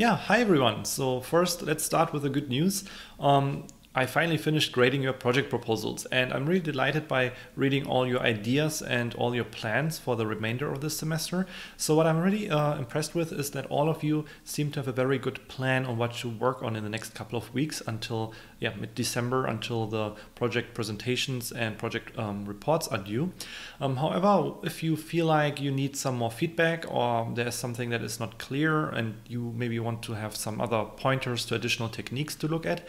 Yeah, hi everyone. So first, let's start with the good news. I finally finished grading your project proposals, and I'm really delighted by reading all your ideas and all your plans for the remainder of this semester. So what I'm really impressed with is that all of you seem to have a very good plan on what to work on in the next couple of weeks until mid-December, until the project presentations and project reports are due. However, if you feel like you need some more feedback or there's something that is not clear and you maybe want to have some other pointers to additional techniques to look at,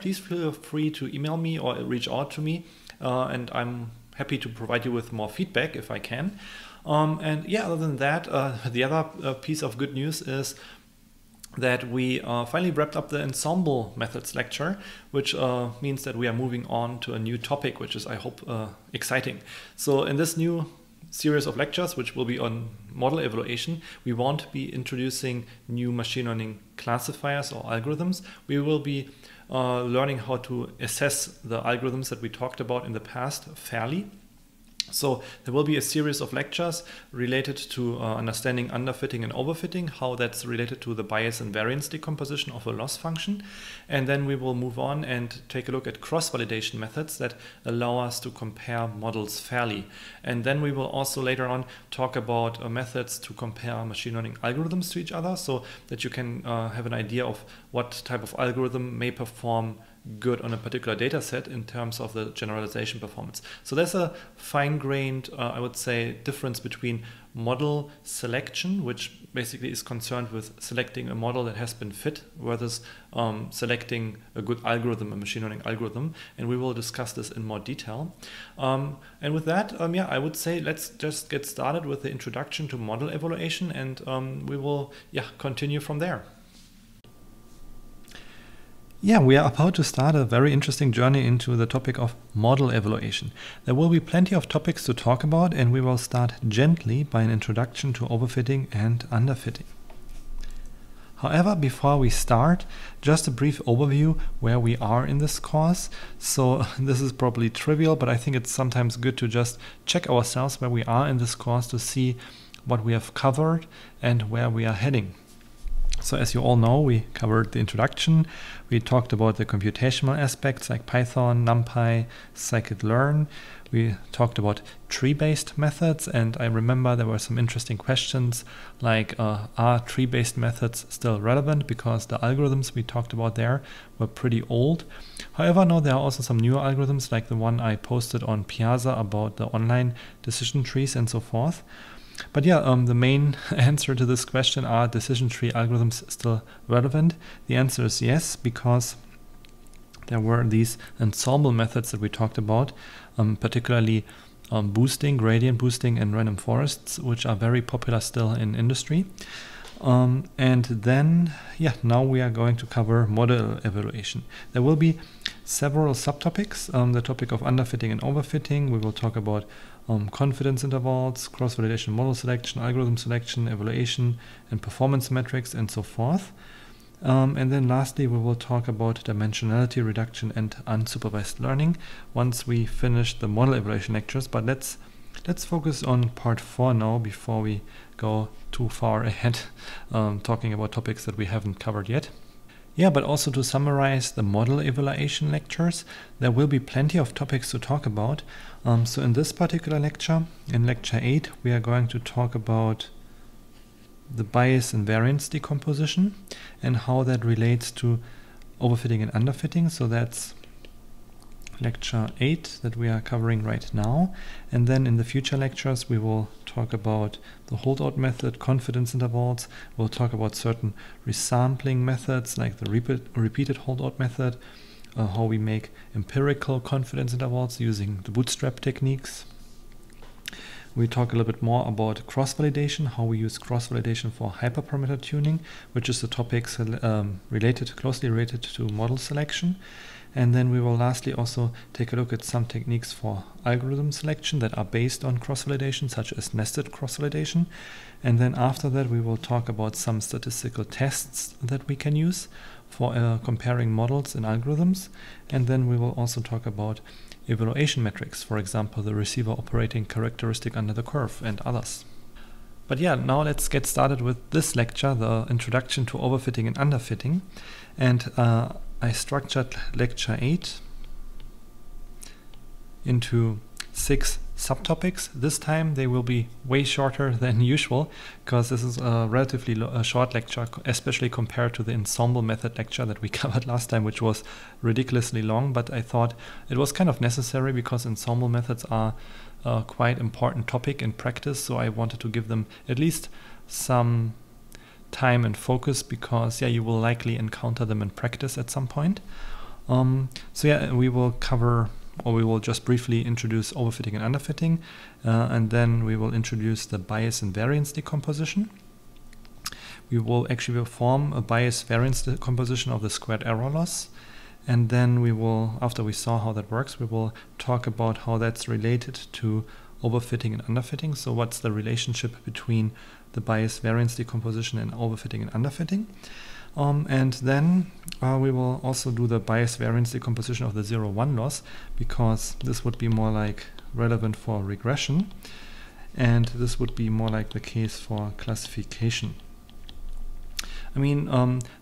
please feel free to email me or reach out to me, and I'm happy to provide you with more feedback if I can. Other than that, the other piece of good news is that we finally wrapped up the ensemble methods lecture, which means that we are moving on to a new topic, which is, I hope, exciting. So in this new series of lectures, which will be on model evaluation, we won't be introducing new machine learning classifiers or algorithms. We will be learning how to assess the algorithms that we talked about in the past fairly. So there will be a series of lectures related to understanding underfitting and overfitting, how that's related to the bias and variance decomposition of a loss function. And then we will move on and take a look at cross-validation methods that allow us to compare models fairly. And then we will also later on talk about methods to compare machine learning algorithms to each other, so that you can have an idea of what type of algorithm may perform good on a particular data set in terms of the generalization performance. So there's a fine-grained, I would say, difference between model selection, which basically is concerned with selecting a model that has been fit, versus selecting a good algorithm, a machine learning algorithm. And we will discuss this in more detail. And with that, I would say let's just get started with the introduction to model evaluation, and we will continue from there. Yeah, we are about to start a very interesting journey into the topic of model evaluation. There will be plenty of topics to talk about, and we will start gently by an introduction to overfitting and underfitting. However, before we start, just a brief overview where we are in this course. So this is probably trivial, but I think it's sometimes good to just check ourselves where we are in this course to see what we have covered and where we are heading. So as you all know, we covered the introduction, we talked about the computational aspects like Python, NumPy, scikit-learn, we talked about tree-based methods, and I remember there were some interesting questions like are tree-based methods still relevant, because the algorithms we talked about there were pretty old. However, now there are also some newer algorithms like the one I posted on Piazza about the online decision trees and so forth. But the main answer to this question, are decision tree algorithms still relevant? The answer is yes, because there were these ensemble methods that we talked about, particularly boosting, gradient boosting, and random forests, which are very popular still in industry. Now we are going to cover model evaluation. There will be several subtopics, the topic of underfitting and overfitting. We will talk about confidence intervals, cross-validation model selection, algorithm selection, evaluation, and performance metrics, and so forth. And then lastly, we will talk about dimensionality reduction and unsupervised learning once we finish the model evaluation lectures. But let's focus on part 4 now before we go too far ahead talking about topics that we haven't covered yet. Yeah, but also to summarize the model evaluation lectures, there will be plenty of topics to talk about. So in this particular lecture, in lecture 8, we are going to talk about the bias and variance decomposition and how that relates to overfitting and underfitting. So that's lecture 8 that we are covering right now. And then in the future lectures, we will talk about the holdout method, confidence intervals. We'll talk about certain resampling methods like the repeated holdout method, how we make empirical confidence intervals using the bootstrap techniques. We talk a little bit more about cross-validation, how we use cross-validation for hyperparameter tuning, which is the topic closely related to model selection. And then we will lastly also take a look at some techniques for algorithm selection that are based on cross-validation, such as nested cross-validation. And then after that, we will talk about some statistical tests that we can use for comparing models and algorithms. And then we will also talk about evaluation metrics, for example, the receiver operating characteristic under the curve and others. But yeah, now let's get started with this lecture, the introduction to overfitting and underfitting. And I structured lecture 8 into 6 subtopics. This time they will be way shorter than usual, because this is a relatively short lecture, especially compared to the ensemble method lecture that we covered last time, which was ridiculously long, but I thought it was kind of necessary because ensemble methods are quite important topic in practice, so I wanted to give them at least some time and focus, because yeah, you will likely encounter them in practice at some point. So yeah, we will cover, or we will just briefly introduce overfitting and underfitting, and then we will introduce the bias and variance decomposition. We will actually perform a bias-variance decomposition of the squared error loss. And then we will, after we saw how that works, we will talk about how that's related to overfitting and underfitting. So what's the relationship between the bias-variance decomposition and overfitting and underfitting? And then we will also do the bias-variance decomposition of the 0-1 loss, because this would be more like relevant for regression, and this would be more like the case for classification. I mean,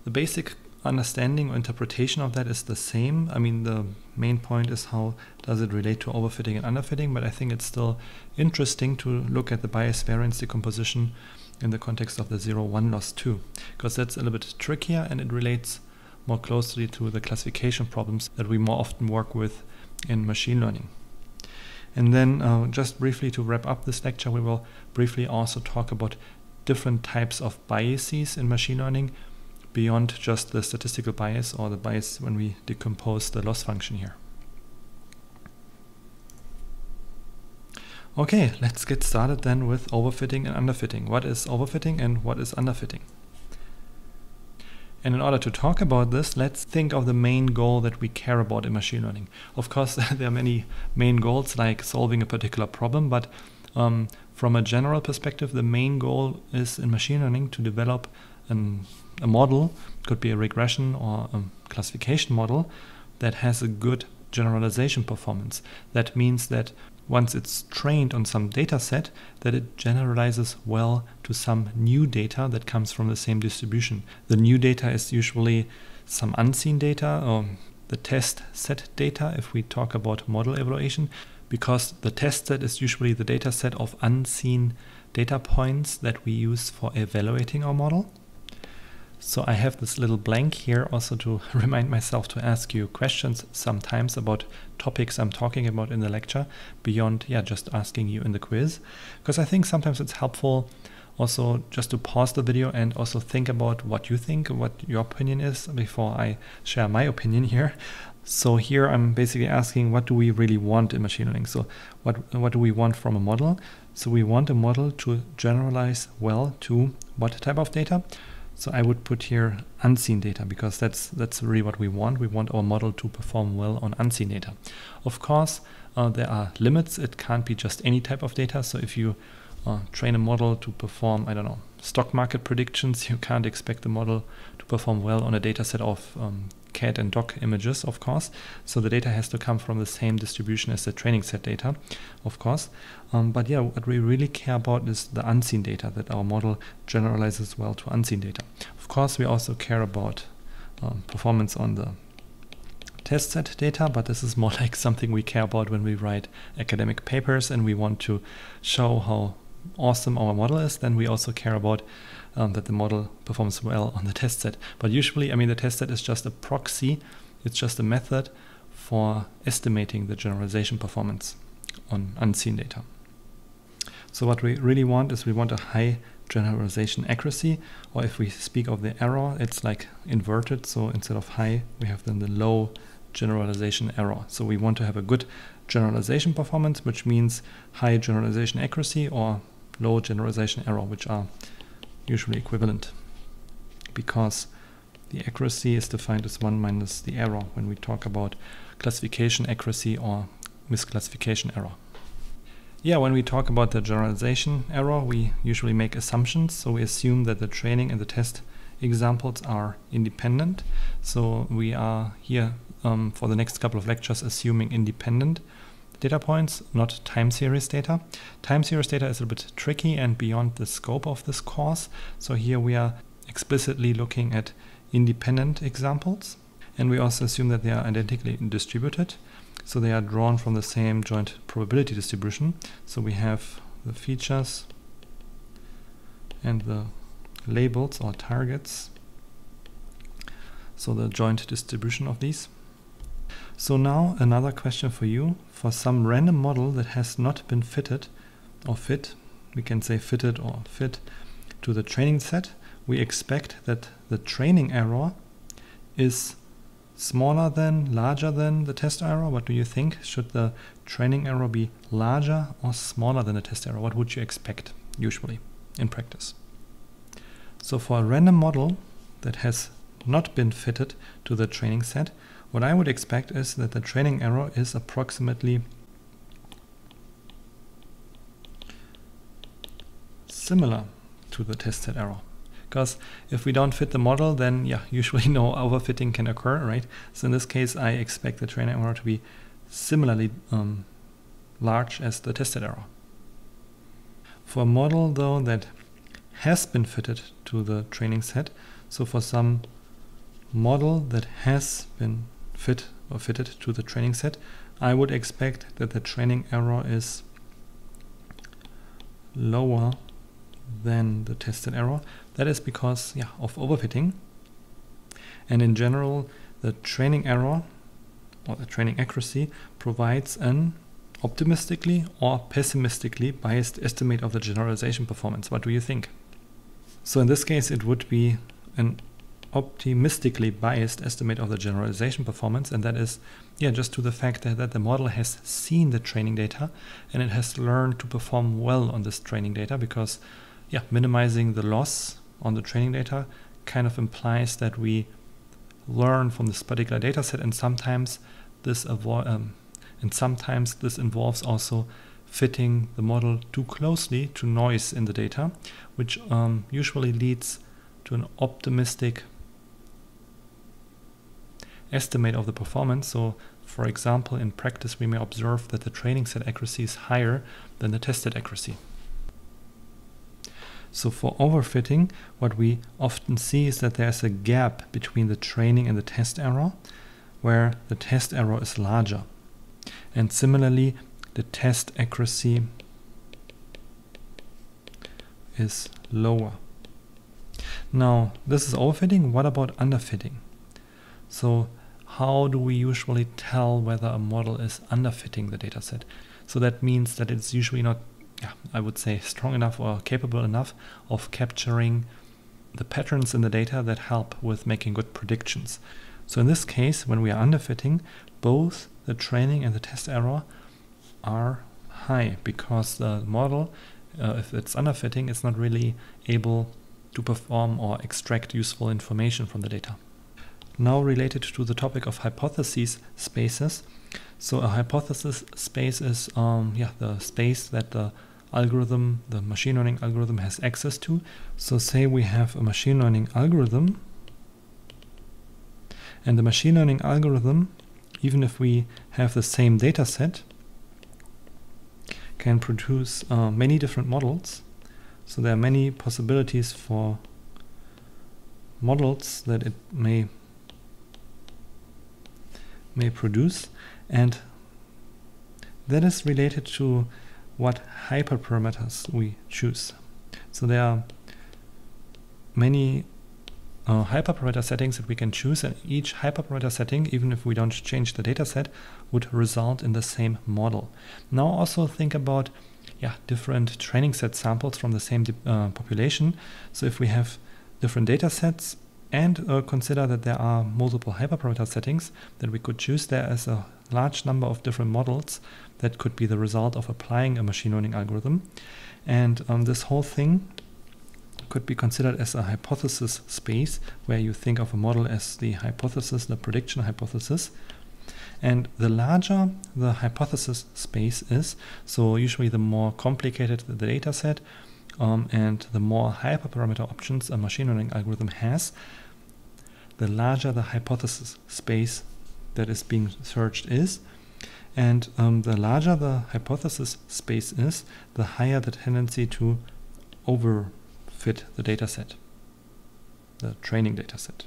the basic understanding or interpretation of that is the same. I mean, the main point is how does it relate to overfitting and underfitting, but I think it's still interesting to look at the bias-variance decomposition in the context of the 0-1 loss too, because that's a little bit trickier and it relates more closely to the classification problems that we more often work with in machine learning. And then just briefly to wrap up this lecture, we will briefly also talk about different types of biases in machine learning, beyond just the statistical bias or the bias when we decompose the loss function here. Okay, let's get started then with overfitting and underfitting. What is overfitting and what is underfitting? And in order to talk about this, let's think of the main goal that we care about in machine learning. Of course, there are many main goals, like solving a particular problem, but from a general perspective, the main goal is in machine learning to develop a model, could be a regression or a classification model, that has a good generalization performance. That means that once it's trained on some data set, that it generalizes well to some new data that comes from the same distribution. The new data is usually some unseen data, or the test set data if we talk about model evaluation, because the test set is usually the data set of unseen data points that we use for evaluating our model. So I have this little blank here also to remind myself to ask you questions sometimes about topics I'm talking about in the lecture, beyond just asking you in the quiz, because I think sometimes it's helpful also just to pause the video and also think about what you think, what your opinion is, before I share my opinion here. So here I'm basically asking, what do we really want in machine learning? So what do we want from a model? So we want a model to generalize well to what type of data? So I would put here unseen data, because that's really what we want. We want our model to perform well on unseen data. Of course, there are limits. It can't be just any type of data. So if you train a model to perform, I don't know, stock market predictions, you can't expect the model to perform well on a data set of cat and dog images, of course. So the data has to come from the same distribution as the training set data, of course. But yeah, what we really care about is the unseen data, that our model generalizes well to unseen data. Of course, we also care about performance on the test set data, but this is more like something we care about when we write academic papers and we want to show how awesome our model is. Then we also care about that the model performs well on the test set. But usually, I mean, the test set is just a proxy, it's just a method for estimating the generalization performance on unseen data. So what we really want is we want a high generalization accuracy, or if we speak of the error, it's like inverted, so instead of high, we have then the low generalization error. So we want to have a good generalization performance, which means high generalization accuracy or low generalization error, which are usually equivalent, because the accuracy is defined as 1 minus the error when we talk about classification accuracy or misclassification error. Yeah, when we talk about the generalization error, we usually make assumptions. So we assume that the training and the test examples are independent. So we are here for the next couple of lectures assuming independent data points, not time series data. Time series data is a little bit tricky and beyond the scope of this course. So here we are explicitly looking at independent examples. And we also assume that they are identically distributed. So they are drawn from the same joint probability distribution. So we have the features and the labels or targets. So the joint distribution of these. So now another question for you. For some random model that has not been fitted or fit, we can say fitted or fit to the training set, we expect that the training error is smaller than, larger than the test error. What do you think? Should the training error be larger or smaller than the test error? What would you expect usually in practice? So for a random model that has not been fitted to the training set, what I would expect is that the training error is approximately similar to the test set error. Because if we don't fit the model, then yeah, usually no overfitting can occur, right? So in this case, I expect the training error to be similarly large as the tested error. For a model, though, that has been fitted to the training set, so for some model that has been fitted to the training set, I would expect that the training error is lower than the tested error. That is because of overfitting. And in general, the training error or the training accuracy provides an optimistically or pessimistically biased estimate of the generalization performance. What do you think? So in this case, it would be an optimistically biased estimate of the generalization performance, and that is just to the fact that, the model has seen the training data and it has learned to perform well on this training data, because minimizing the loss on the training data kind of implies that we learn from this particular data set, and sometimes this involves also fitting the model too closely to noise in the data, which usually leads to an optimistic estimate of the performance. So for example, in practice, we may observe that the training set accuracy is higher than the tested accuracy. So for overfitting, what we often see is that there's a gap between the training and the test error, where the test error is larger. And similarly, the test accuracy is lower. Now, this is overfitting. What about underfitting? So how do we usually tell whether a model is underfitting the dataset? So that means that it's usually not, I would say, strong enough or capable enough of capturing the patterns in the data that help with making good predictions. So in this case, when we are underfitting, both the training and the test error are high, because the model, if it's underfitting, it's not really able to perform or extract useful information from the data. Now related to the topic of hypothesis spaces. So a hypothesis space is the space that the algorithm, the machine learning algorithm, has access to. So say we have a machine learning algorithm, and the machine learning algorithm, even if we have the same data set, can produce many different models. So there are many possibilities for models that it may produce, and that is related to what hyperparameters we choose. So there are many hyperparameter settings that we can choose, and each hyperparameter setting, even if we don't change the data set, would result in the same model. Now also think about different training set samples from the same population. So if we have different data sets and consider that there are multiple hyperparameter settings that we could choose, there is a large number of different models that could be the result of applying a machine learning algorithm. And this whole thing could be considered as a hypothesis space, where you think of a model as the hypothesis, the prediction hypothesis. And the larger the hypothesis space is, so usually the more complicated the data set and the more hyperparameter options a machine learning algorithm has, the larger the hypothesis space that is being searched is. And the larger the hypothesis space is, the higher the tendency to overfit the dataset, the training dataset.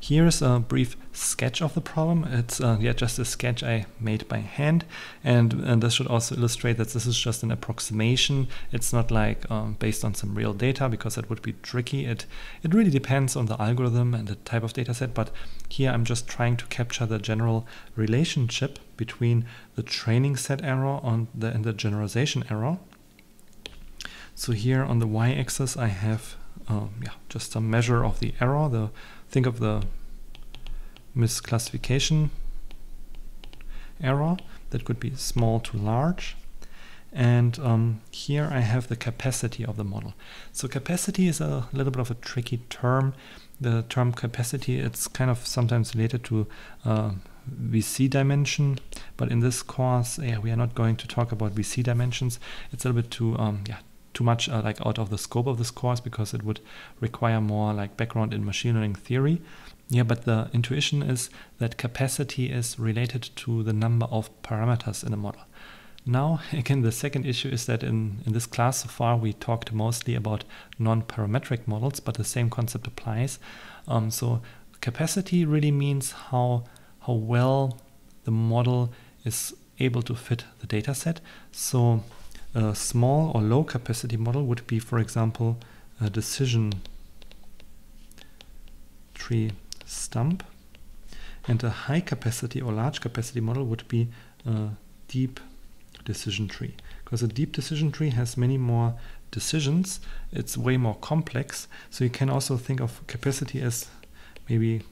Here is a brief sketch of the problem. It's just a sketch I made by hand, and this should also illustrate that this is just an approximation. It's not like based on some real data, because that would be tricky. It really depends on the algorithm and the type of data set, but here I'm just trying to capture the general relationship between the training set error and the generalization error. So here on the y-axis I have just some measure of the error. Think of the misclassification error that could be small to large, and here I have the capacity of the model. So capacity is a little bit of a tricky term. The term capacity, it's kind of sometimes related to VC dimension, but in this course we are not going to talk about VC dimensions. It's a little bit too much like out of the scope of this course, because it would require more like background in machine learning theory. Yeah, but the intuition is that capacity is related to the number of parameters in a model. Now, again, the second issue is that in this class so far we talked mostly about non-parametric models, but the same concept applies. So capacity really means how well the model is able to fit the data set. So a small or low capacity model would be, for example, a decision tree stump, and a high capacity or large capacity model would be a deep decision tree, because a deep decision tree has many more decisions. It's way more complex. So you can also think of capacity as maybe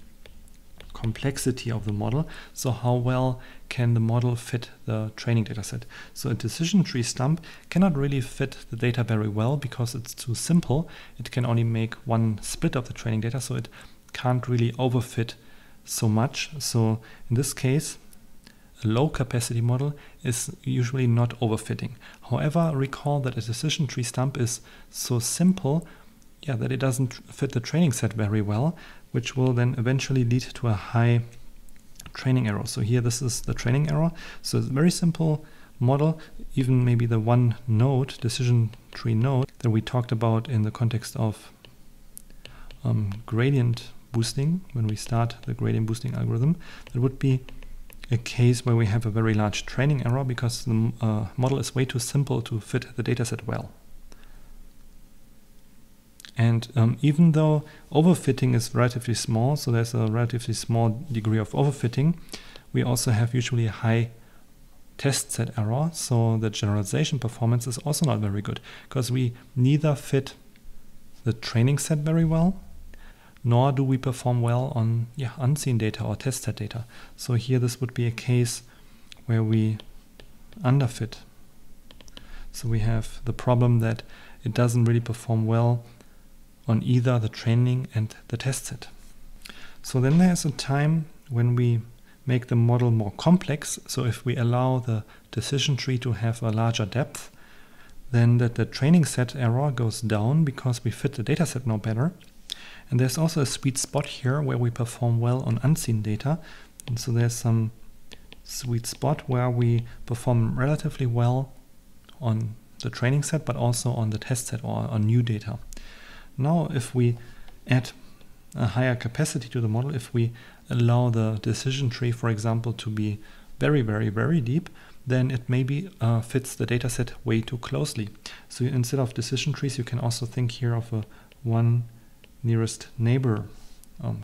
complexity of the model. So how well can the model fit the training dataset? So a decision tree stump cannot really fit the data very well, because it's too simple. It can only make one split of the training data, so it can't really overfit so much. So in this case, a low capacity model is usually not overfitting. However, recall that a decision tree stump is so simple that it doesn't fit the training set very well, which will then eventually lead to a high training error. So here this is the training error. So it's a very simple model. Even maybe the one node, decision tree node, that we talked about in the context of gradient boosting, when we start the gradient boosting algorithm, that would be a case where we have a very large training error, because the model is way too simple to fit the dataset well. And even though overfitting is relatively small, so there's a relatively small degree of overfitting, we also have usually a high test set error. So the generalization performance is also not very good, because we neither fit the training set very well, nor do we perform well on unseen data or test set data. So here this would be a case where we underfit. So we have the problem that it doesn't really perform well on either the training and the test set. So then there's a time when we make the model more complex. So if we allow the decision tree to have a larger depth, then that the training set error goes down, because we fit the data set now better. And there's also a sweet spot here where we perform well on unseen data. And so there's some sweet spot where we perform relatively well on the training set, but also on the test set or on new data. Now, if we add a higher capacity to the model, if we allow the decision tree, for example, to be very, very, very deep, then it maybe fits the data set way too closely. So instead of decision trees, you can also think here of a one nearest neighbor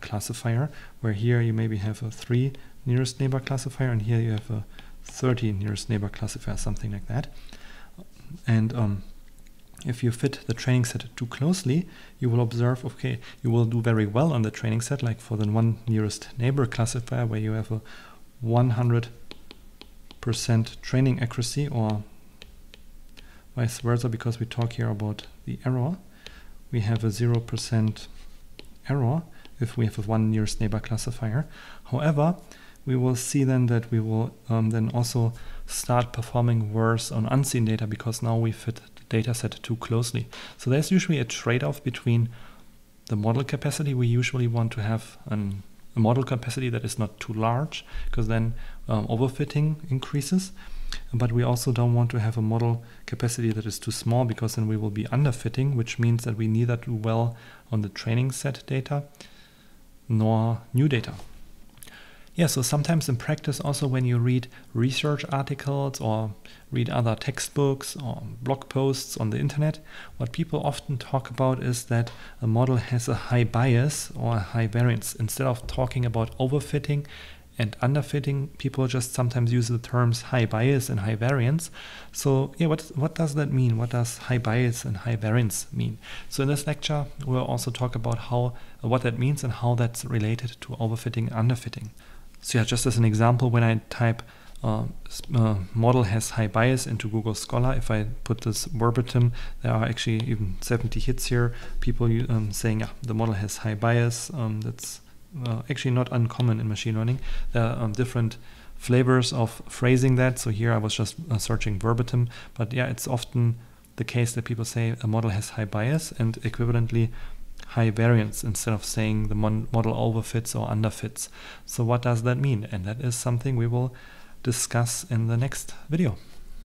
classifier, where here you maybe have a 3 nearest neighbor classifier, and here you have a 30 nearest neighbor classifier, something like that. And if you fit the training set too closely, you will observe, okay, you will do very well on the training set, like for the one nearest neighbor classifier, where you have a 100% training accuracy, or vice versa, because we talk here about the error. We have a 0% error if we have a one nearest neighbor classifier. However, we will see then that we will then also start performing worse on unseen data, because now we fit data set too closely. So there's usually a trade-off between the model capacity. We usually want to have a model capacity that is not too large, because then overfitting increases. But we also don't want to have a model capacity that is too small, because then we will be underfitting, which means that we neither do well on the training set data nor new data. Yeah, so sometimes in practice also when you read research articles or read other textbooks or blog posts on the internet, what people often talk about is that a model has a high bias or a high variance. Instead of talking about overfitting and underfitting, people just sometimes use the terms high bias and high variance. So yeah, what does that mean? What does high bias and high variance mean? So in this lecture, we'll also talk about what that means and how that's related to overfitting and underfitting. So yeah, just as an example, when I type model has high bias into Google Scholar, if I put this verbatim, there are actually even 70 hits here, people saying, yeah, the model has high bias. That's actually not uncommon in machine learning. There are different flavors of phrasing that. So here I was just searching verbatim, but yeah, it's often the case that people say a model has high bias and equivalently high variance instead of saying the model overfits or underfits. So what does that mean? And that is something we will discuss in the next video.